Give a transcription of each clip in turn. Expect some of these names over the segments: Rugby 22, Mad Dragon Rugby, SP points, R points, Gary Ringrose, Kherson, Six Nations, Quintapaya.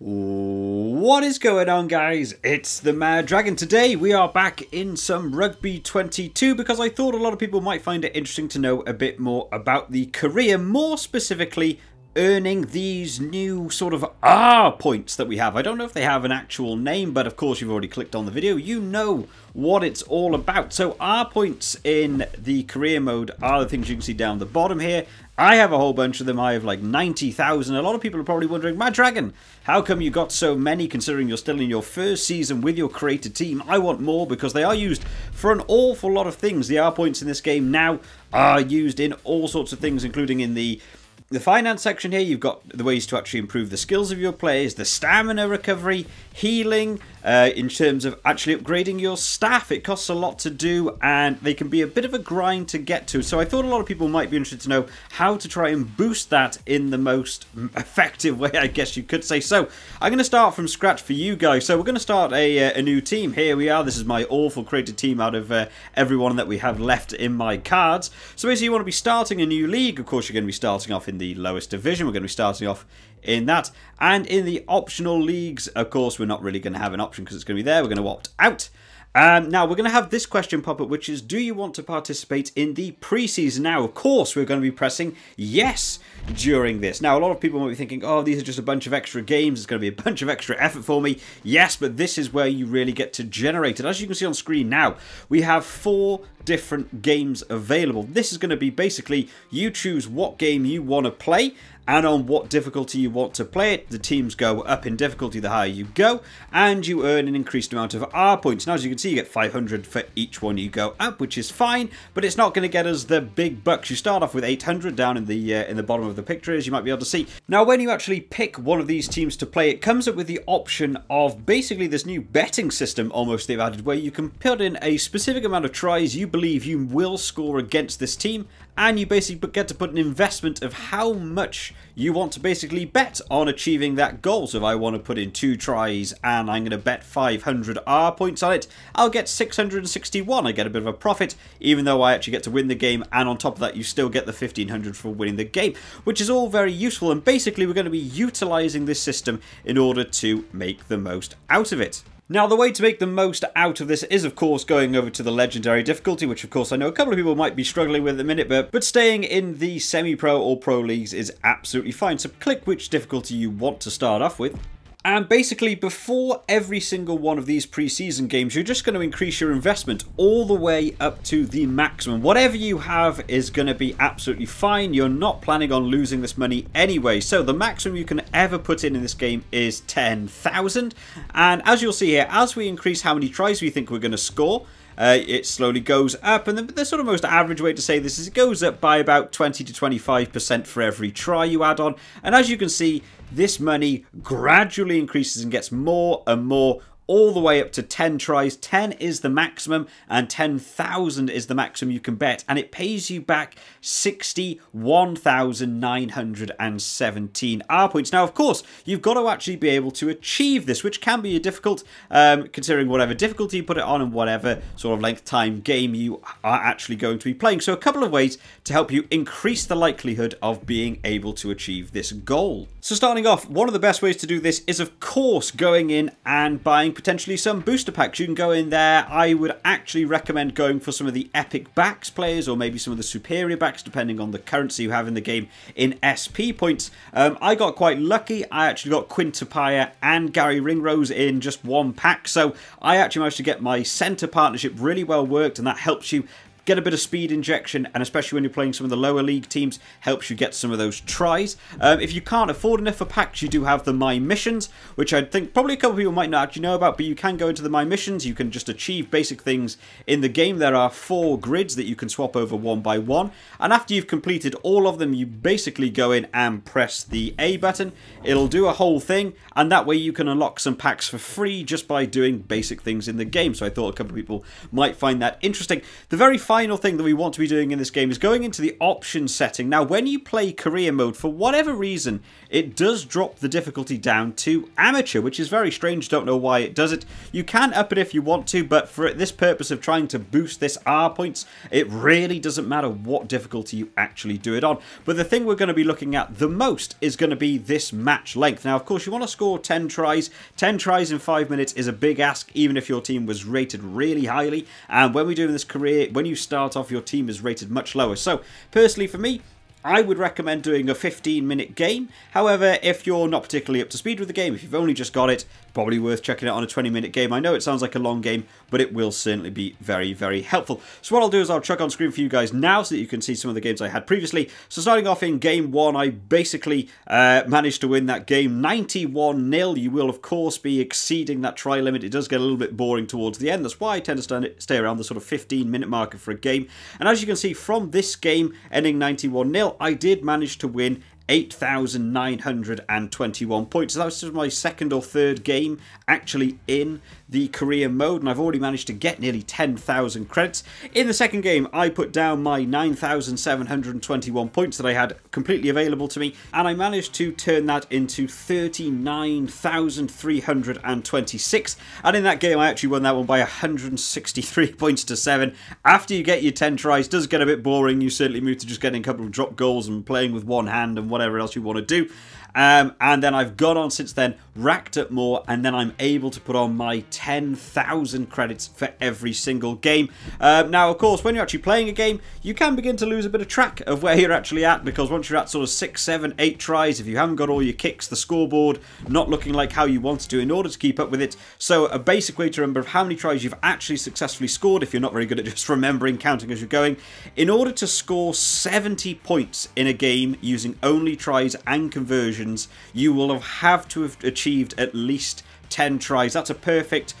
What is going on, guys? It's the Mad Dragon. Today we are back in some Rugby 22 because I thought a lot of people might find it interesting to know a bit more about the career, more specifically earning these new sort of R points that we have. I don't know if they have an actual name, but of course you've already clicked on the video, you know what it's all about. So R points in the career mode are the things you can see down the bottom here. I have a whole bunch of them. I have like 90,000. A lot of people are probably wondering, Mad Dragon, how come you got so many considering you're still in your first season with your created team? I want more because they are used for an awful lot of things. The R points in this game now are used in all sorts of things, including in the finance section here. You've got the ways to actually improve the skills of your players, the stamina recovery, healing, in terms of actually upgrading your staff. It costs a lot to do and they can be a bit of a grind to get to. So I thought a lot of people might be interested to know how to try and boost that in the most effective way, I guess you could say. So I'm going to start from scratch for you guys. So we're going to start a new team. Here we are. This is my awful created team out of everyone that we have left in my cards. So basically you want to be starting a new league. Of course you're going to be starting off in the lowest division. We're going to be starting off in that, and in the optional leagues, of course we're not really going to have an option because it's going to be there. We're going to opt out. Now we're going to have this question pop up, which is, do you want to participate in the preseason? Now of course we're going to be pressing yes during this. Now a lot of people might be thinking, oh, these are just a bunch of extra games, it's going to be a bunch of extra effort for me. Yes, but this is where you really get to generate it. As you can see on screen now, we have four different games available. This is going to be basically you choose what game you want to play and on what difficulty you want to play it. The teams go up in difficulty the higher you go, and you earn an increased amount of R points. Now as you can see, you get 500 for each one you go up, which is fine, but it's not going to get us the big bucks. You start off with 800 down in the bottom of the picture, as you might be able to see. Now when you actually pick one of these teams to play, it comes up with the option of basically this new betting system almost they've added, where you can put in a specific amount of tries you believe you will score against this team, and you basically get to put an investment of how much you want to basically bet on achieving that goal. So if I want to put in 2 tries and I'm going to bet 500 R points on it, I'll get 661. I get a bit of a profit, even though I actually get to win the game, and on top of that you still get the 1500 for winning the game, which is all very useful. And basically we're going to be utilizing this system in order to make the most out of it. Now the way to make the most out of this is of course going over to the legendary difficulty, which of course I know a couple of people might be struggling with at the minute, but staying in the semi-pro or pro leagues is absolutely fine. So click which difficulty you want to start off with. And basically before every single one of these preseason games, you're just going to increase your investment all the way up to the maximum. Whatever you have is going to be absolutely fine. You're not planning on losing this money anyway. So the maximum you can ever put in this game is 10,000. And as you'll see here, as we increase how many tries we think we're going to score, it slowly goes up, and the sort of most average way to say this is it goes up by about 20 to 25% for every try you add on. And as you can see, this money gradually increases and gets more and more, all the way up to 10 tries. 10 is the maximum, and 10,000 is the maximum you can bet, and it pays you back 61,917 R points. Now, of course, you've got to actually be able to achieve this, which can be difficult, considering whatever difficulty you put it on and whatever sort of length time game you are actually going to be playing. So a couple of ways to help you increase the likelihood of being able to achieve this goal. So starting off, one of the best ways to do this is, of course, going in and buying potentially some booster packs. You can go in there. I would actually recommend going for some of the epic backs players, or maybe some of the superior backs, depending on the currency you have in the game in SP points. I got quite lucky. I actually got Quintapaya and Gary Ringrose in just one pack, so I actually managed to get my centre partnership really well worked, and that helps you get a bit of speed injection, and especially when you're playing some of the lower league teams, helps you get some of those tries. If you can't afford enough for packs, you do have the My Missions, which I think probably a couple of people might not actually know about, but you can go into the My Missions. You can just achieve basic things in the game. There are 4 grids that you can swap over one by one, and after you've completed all of them, you basically go in and press the A button. It'll do a whole thing, and that way you can unlock some packs for free just by doing basic things in the game. So I thought a couple of people might find that interesting. The very final thing that we want to be doing in this game is going into the option setting. Now, when you play career mode, for whatever reason, it does drop the difficulty down to amateur, which is very strange. Don't know why it does it. You can up it if you want to, but for this purpose of trying to boost this R points, it really doesn't matter what difficulty you actually do it on. But the thing we're going to be looking at the most is going to be this match length. Now, of course, you want to score 10 tries. 10 tries in 5 minutes is a big ask, even if your team was rated really highly. And when we're doing this career, when you start off, your team is rated much lower. So, personally for me, I would recommend doing a 15-minute game. However, if you're not particularly up to speed with the game, if you've only just got it, probably worth checking out on a 20-minute game. I know it sounds like a long game, but it will certainly be very, very helpful. So what I'll do is I'll chuck on screen for you guys now so that you can see some of the games I had previously. So starting off in Game 1, I basically managed to win that game 91-0. You will, of course, be exceeding that try limit. It does get a little bit boring towards the end. That's why I tend to stay around the sort of 15-minute marker for a game. And as you can see from this game, ending 91-0, I did manage to win 8,921 points. So that was just my second or third game actually in the career mode, and I've already managed to get nearly 10,000 credits. In the second game, I put down my 9,721 points that I had completely available to me, and I managed to turn that into 39,326. And in that game, I actually won that one by 163 points to 7. After you get your 10 tries, it does get a bit boring. You certainly move to just getting a couple of drop goals and playing with one hand and whatever else you want to do. And then I've gone on since then, racked up more, and then I'm able to put on my 10,000 credits for every single game. Now, of course, when you're actually playing a game, you can begin to lose a bit of track of where you're actually at, because once you're at sort of 6, 7, 8 tries, if you haven't got all your kicks, the scoreboard not looking like how you want to in order to keep up with it. So a basic way to remember of how many tries you've actually successfully scored, if you're not very good at just remembering counting as you're going. In order to score 70 points in a game using only tries and conversions, you will have to have achieved at least 10 tries. That's a perfect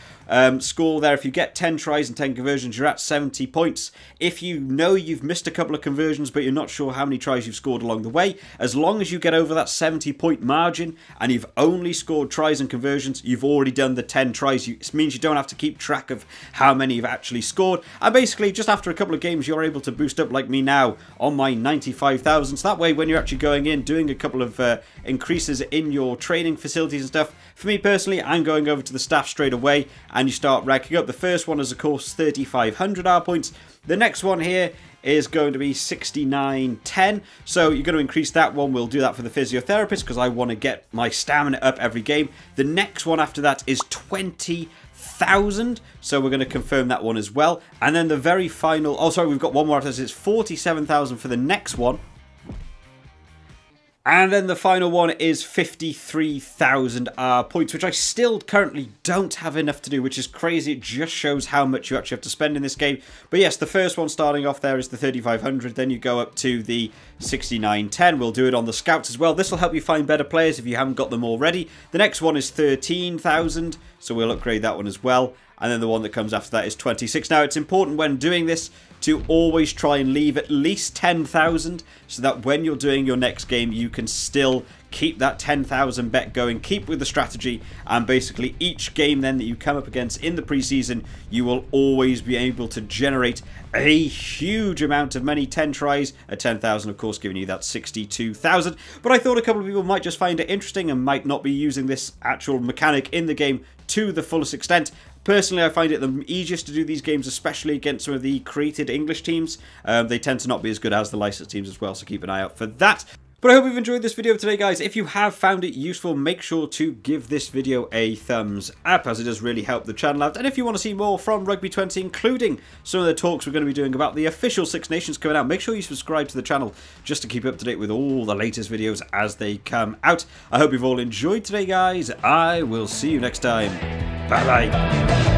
score there. If you get 10 tries and 10 conversions, you're at 70 points. If you know you've missed a couple of conversions, but you're not sure how many tries you've scored along the way, as long as you get over that 70-point margin and you've only scored tries and conversions, you've already done the 10 tries. It means you don't have to keep track of how many you've actually scored. And basically, just after a couple of games, you're able to boost up like me now on my 95,000. So that way, when you're actually going in, doing a couple of increases in your training facilities and stuff, for me personally, I'm going over to the staff straight away, and you start racking up. The first one is, of course, 3,500 R points. The next one here is going to be 6910. So you're going to increase that one. We'll do that for the physiotherapist because I want to get my stamina up every game. The next one after that is 20,000. So we're going to confirm that one as well. And then the very final... Oh, sorry, we've got one more after this. It's 47,000 for the next one. And then the final one is 53,000 points, which I still currently don't have enough to do, which is crazy. It just shows how much you actually have to spend in this game. But yes, the first one starting off there is the 3,500. Then you go up to the 6910. We'll do it on the scouts as well. This will help you find better players if you haven't got them already. The next one is 13,000. So we'll upgrade that one as well. And then the one that comes after that is 26. Now, it's important when doing this to always try and leave at least 10,000 so that when you're doing your next game, you can still keep that 10,000 bet going, keep with the strategy, and basically each game then that you come up against in the preseason, you will always be able to generate a huge amount of money. 10 tries at 10,000, of course, giving you that 62,000. But I thought a couple of people might just find it interesting and might not be using this actual mechanic in the game to the fullest extent. Personally, I find it the easiest to do these games, especially against some of the created English teams. They tend to not be as good as the licensed teams as well, so keep an eye out for that. But I hope you've enjoyed this video today, guys. If you have found it useful, make sure to give this video a thumbs up, as it does really help the channel out. And if you want to see more from Rugby 20, including some of the talks we're going to be doing about the official Six Nations coming out, make sure you subscribe to the channel just to keep up to date with all the latest videos as they come out. I hope you've all enjoyed today, guys. I will see you next time. Bye-bye.